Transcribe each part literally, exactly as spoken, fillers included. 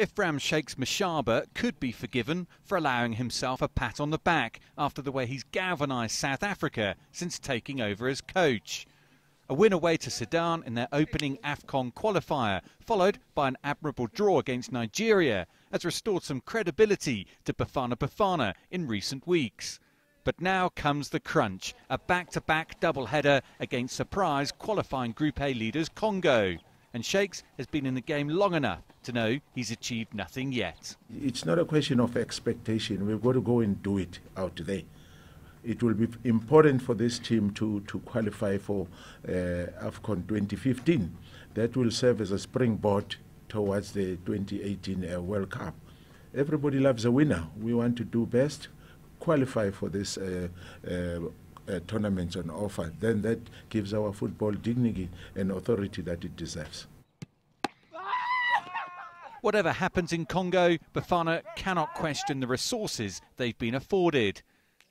Ephraim Mashaba could be forgiven for allowing himself a pat on the back after the way he's galvanised South Africa since taking over as coach. A win away to Sudan in their opening AFCON qualifier, followed by an admirable draw against Nigeria, has restored some credibility to Bafana Bafana in recent weeks. But now comes the crunch, a back-to-back doubleheader against surprise qualifying Group A leaders Congo. And Shakes has been in the game long enough to know he's achieved nothing yet. It's not a question of expectation. We've got to go and do it out there. It will be important for this team to, to qualify for uh, AFCON twenty fifteen. That will serve as a springboard towards the twenty eighteen uh, World Cup. Everybody loves a winner. We want to do best, qualify for this uh, uh, uh, tournament on offer. Then that gives our football dignity and authority that it deserves. Whatever happens in Congo, Bafana cannot question the resources they've been afforded.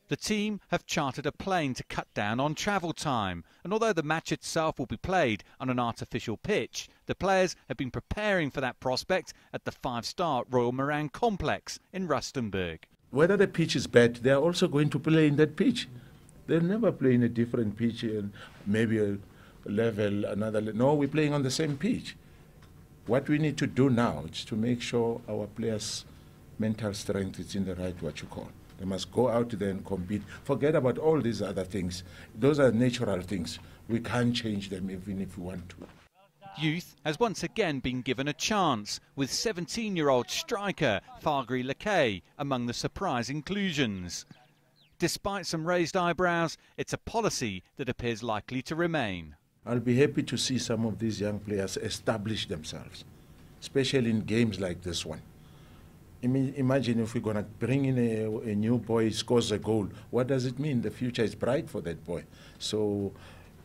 The team have chartered a plane to cut down on travel time, and although the match itself will be played on an artificial pitch, the players have been preparing for that prospect at the five-star Royal Moran Complex in Rustenburg. Whether the pitch is bad, they're also going to play in that pitch. They'll never play in a different pitch and maybe a level, another level. No, we're playing on the same pitch. What we need to do now is to make sure our players' mental strength is in the right, what you call. They must go out there and compete. Forget about all these other things. Those are natural things. We can't change them even if we want to. Youth has once again been given a chance, with seventeen-year-old striker Fargri Lekay among the surprise inclusions. Despite some raised eyebrows, it's a policy that appears likely to remain. I'll be happy to see some of these young players establish themselves, especially in games like this one. Imagine if we're going to bring in a, a new boy, he scores a goal. What does it mean? The future is bright for that boy. So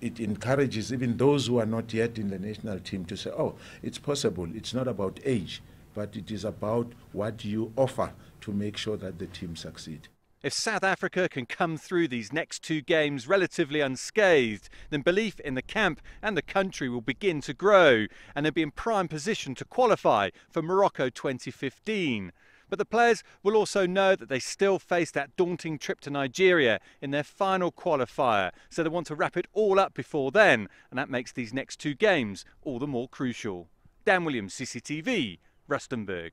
it encourages even those who are not yet in the national team to say, oh, it's possible. It's not about age, but it is about what you offer to make sure that the team succeed. If South Africa can come through these next two games relatively unscathed, then belief in the camp and the country will begin to grow, and they'll be in prime position to qualify for Morocco twenty fifteen. But the players will also know that they still face that daunting trip to Nigeria in their final qualifier, so they want to wrap it all up before then, and that makes these next two games all the more crucial. Dan Williams, C C T V, Rustenburg.